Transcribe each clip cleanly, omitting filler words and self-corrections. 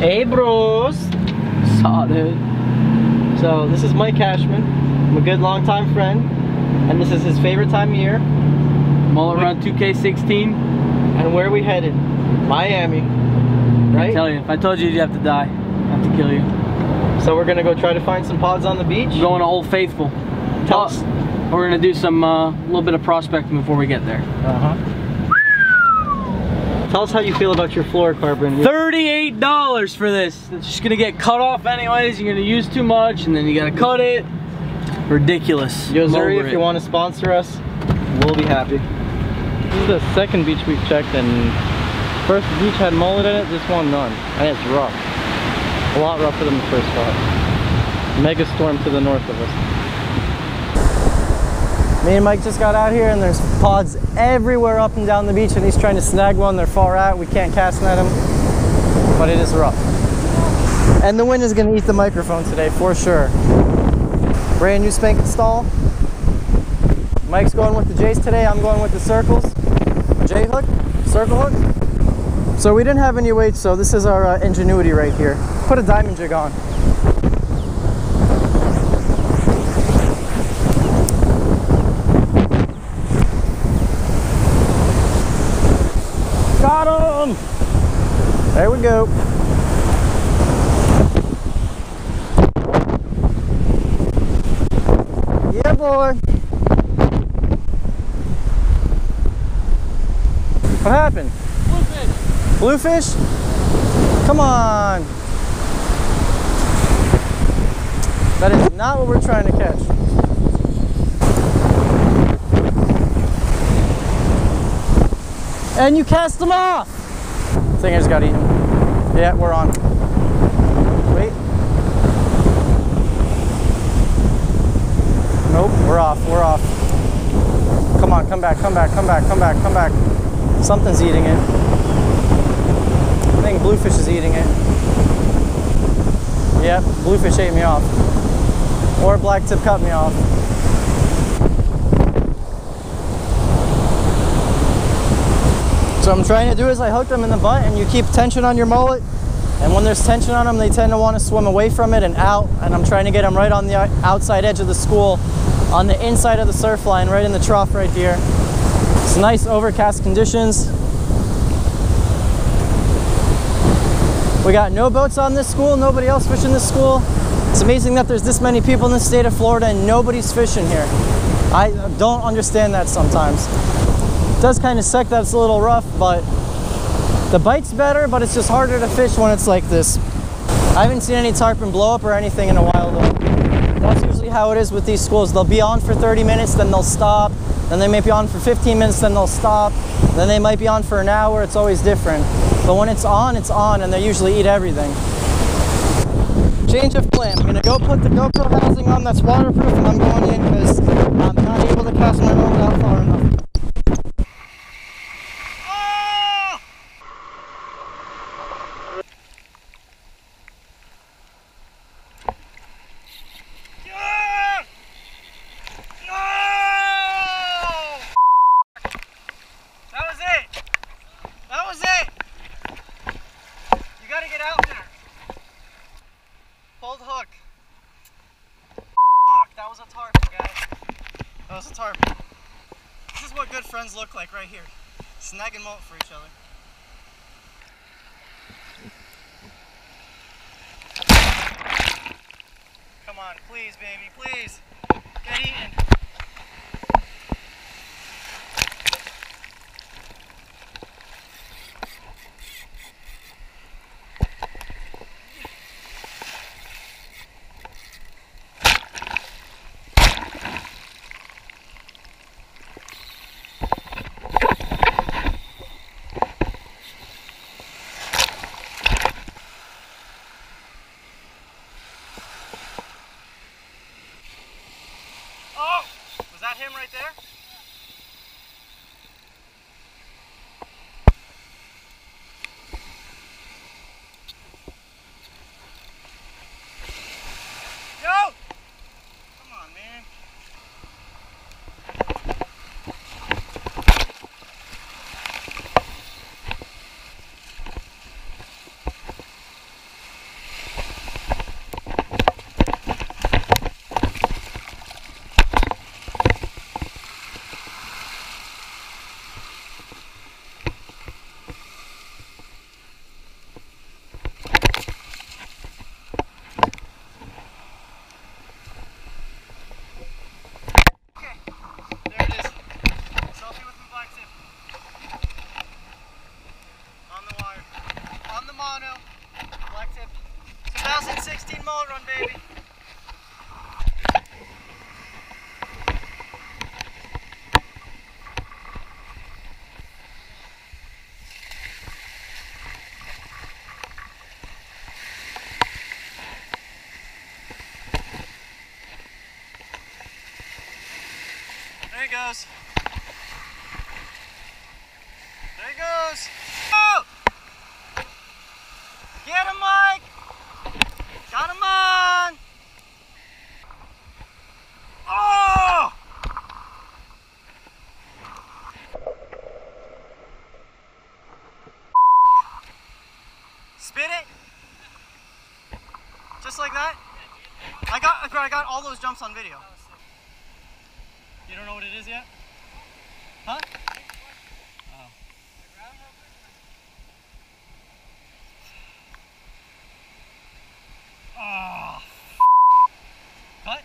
Hey bros, saw dude. So this is Mike Cashman, I'm a good longtime friend, and this is his favorite time of year. Mullet Run 2K16. And where are we headed? Miami. Right? I tell you, if I told you, you'd have to die. I'd have to kill you. So we're gonna go try to find some pods on the beach. We're going to Old Faithful. Tell us. We're gonna do some little bit of prospecting before we get there. Tell us how you feel about your fluorocarbon. $38 for this. It's just gonna get cut off anyways. You're gonna use too much, and then you gotta cut it. Ridiculous. Yozuri, if you want to sponsor us, we'll be happy. This is the second beach we've checked, and first beach had mullet in it. This one none, and it's rough. A lot rougher than the first spot. Mega storm to the north of us. Me and Mike just got out here and there's pods everywhere up and down the beach, and he's trying to snag one. They're far out, we can't cast net them, but it is rough. And the wind is going to eat the microphone today for sure. Brand new spanking stall. Mike's going with the J's today, I'm going with the circles. J hook, circle hook. So we didn't have any weights, so this is our ingenuity right here. Put a diamond jig on. Got him! There we go. Yeah, boy. What happened? Bluefish. Bluefish? Come on. That is not what we're trying to catch. And you cast them off! I think I just got eaten. Yeah, we're on. Wait. Nope, we're off, we're off. Come on, come back, come back, come back, come back, come back. Something's eating it. I think bluefish is eating it. Yep, bluefish ate me off. Or black tip cut me off. So I'm trying to do is I hook them in the butt, and you keep tension on your mullet, and when there's tension on them they tend to want to swim away from it and out, and I'm trying to get them right on the outside edge of the school, on the inside of the surf line, right in the trough right here. It's nice overcast conditions. We got no boats on this school, nobody else fishing this school. It's amazing that there's this many people in the state of Florida and nobody's fishing here. I don't understand that sometimes. It does kind of suck that it's a little rough, but the bite's better, but it's just harder to fish when it's like this. I haven't seen any tarpon blow up or anything in a while though. That's usually how it is with these schools. They'll be on for 30 minutes, then they'll stop. Then they may be on for 15 minutes, then they'll stop. Then they might be on for an hour. It's always different. But when it's on, and they usually eat everything. Change of plan. I'm gonna go put the GoPro housing on that's waterproof, and I'm going in because I'm not able to cast my rope out far enough. This is what good friends look like right here. Snagging mullet for each other. Come on, please, baby, please. Get eaten. Him right there? Yo! Come on, man. Collective. 2016 Mullet Run, baby. There he goes. There he goes. Oh! Get him, Mike! Got him on! Oh! Spin it. Just like that. I got all those jumps on video. You don't know what it is yet? Huh? Oh. Oh, cut?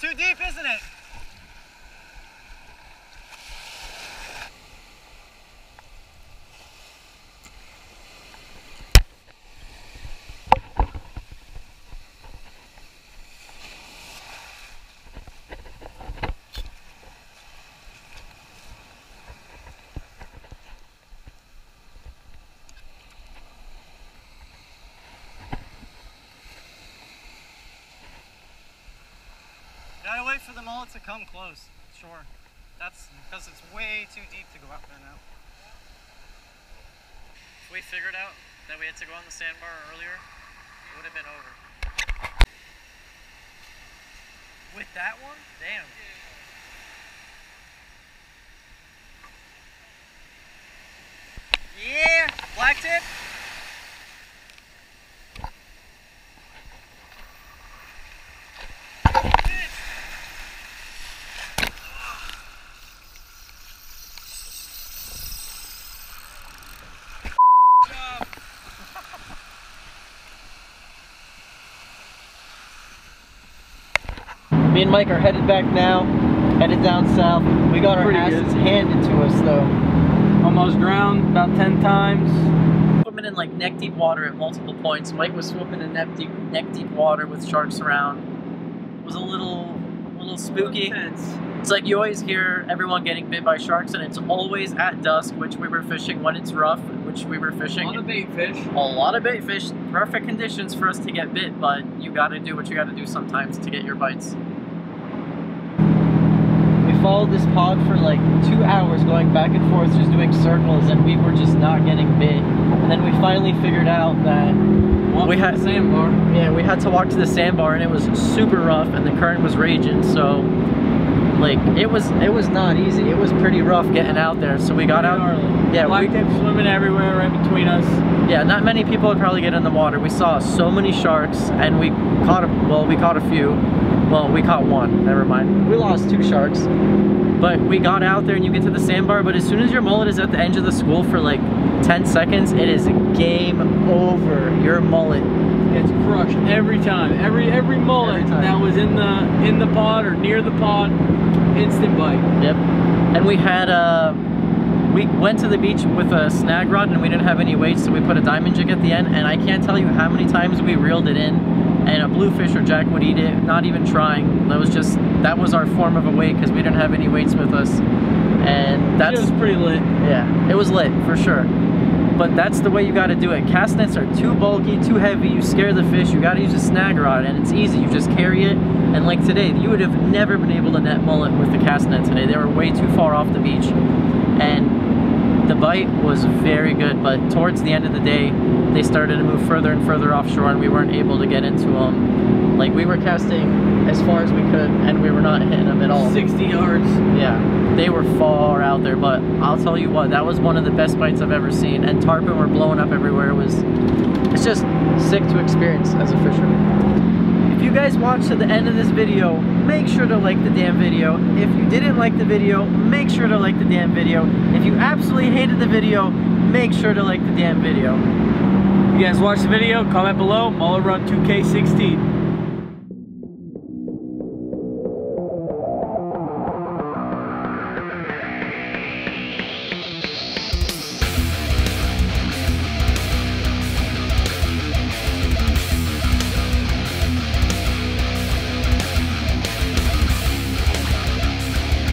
Too deep, isn't it? Gotta wait for the mullet to come close, sure. That's because it's way too deep to go out there now. If we figured out that we had to go on the sandbar earlier, it would have been over. With that one? Damn. Yeah, black tip. Me and Mike are headed back now, headed down south. We got our asses handed to us though. Almost drowned about 10 times. Swimming in like neck deep water at multiple points. Mike was swimming in neck deep water with sharks around. It was a little spooky. It's like you always hear everyone getting bit by sharks, and it's always at dusk, which we were fishing when it's rough, which we were fishing. A lot of bait fish. A lot of bait fish. Perfect conditions for us to get bit, but you gotta do what you gotta do sometimes to get your bites. Followed this pod for like 2 hours, going back and forth, just doing circles, and we were just not getting bit. And then we finally figured out that we had to the sandbar. Yeah, we had to walk to the sandbar, and it was super rough, and the current was raging. So, like, it was not easy. It was pretty rough getting out there. So we got out. Yeah, black tips swimming everywhere right between us. Yeah, not many people would probably get in the water. We saw so many sharks, and we caught a few. Well, we caught one, never mind. We lost 2 sharks. But we got out there and you get to the sandbar, but as soon as your mullet is at the edge of the school for like 10 seconds, it is game over. Your mullet gets crushed every time. Every mullet every time that was in the pod or near the pod, instant bite. Yep. And we had we went to the beach with a snag rod and we didn't have any weights, so we put a diamond jig at the end, and I can't tell you how many times we reeled it in. And a bluefish or jack would eat it, not even trying. That was our form of a weight because we didn't have any weights with us. And that's... It was pretty lit. Yeah, it was lit for sure. But that's the way you gotta do it. Cast nets are too bulky, too heavy, you scare the fish, you gotta use a snag rod, and it's easy, you just carry it. And like today, you would have never been able to net mullet with the cast net today. They were way too far off the beach. And the bite was very good, but towards the end of the day, they started to move further and further offshore, and we weren't able to get into them. Like, we were casting as far as we could, and we were not hitting them at all. 60 yards. Yeah, they were far out there, but I'll tell you what, that was one of the best bites I've ever seen, and tarpon were blowing up everywhere. It's just sick to experience as a fisherman. If you guys watched to the end of this video, make sure to like the damn video. If you didn't like the video, make sure to like the damn video. If you absolutely hated the video, make sure to like the damn video. If you guys watched the video, comment below, Mullet Run 2K16.